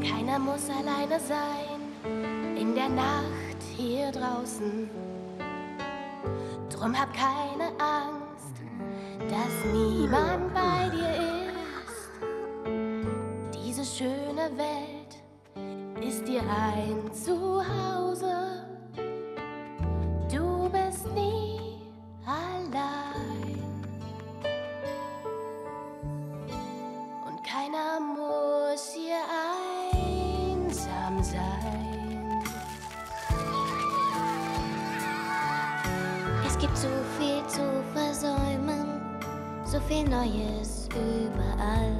Keiner muss alleine sein in der Nacht hier draußen. Drum hab keine Angst, dass niemand bei dir ist. Diese schöne Welt ist dir ein Zuhause. Du bist nie allein. Und keiner muss hier einsam sein. Es gibt so viel zu versäumen, so viel Neues überall.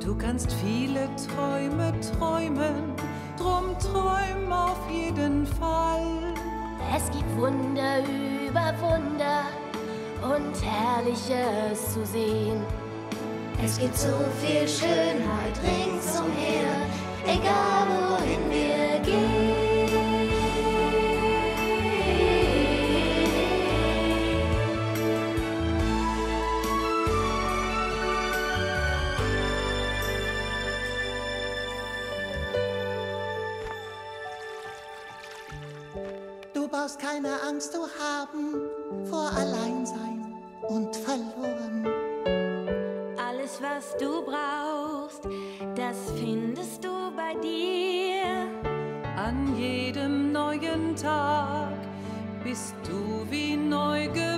Du kannst viele Träume träumen, drum träum auf jeden Fall. Es gibt Wunder über Wunder und Herrliches zu sehen. Es gibt so viel Schönheit ringsumher, egal wohin wir gehen. Du brauchst keine Angst zu haben vor Alleinsein und Verloren. Alles, was du brauchst, das findest du bei dir. An jedem neuen Tag bist du wie neu geboren.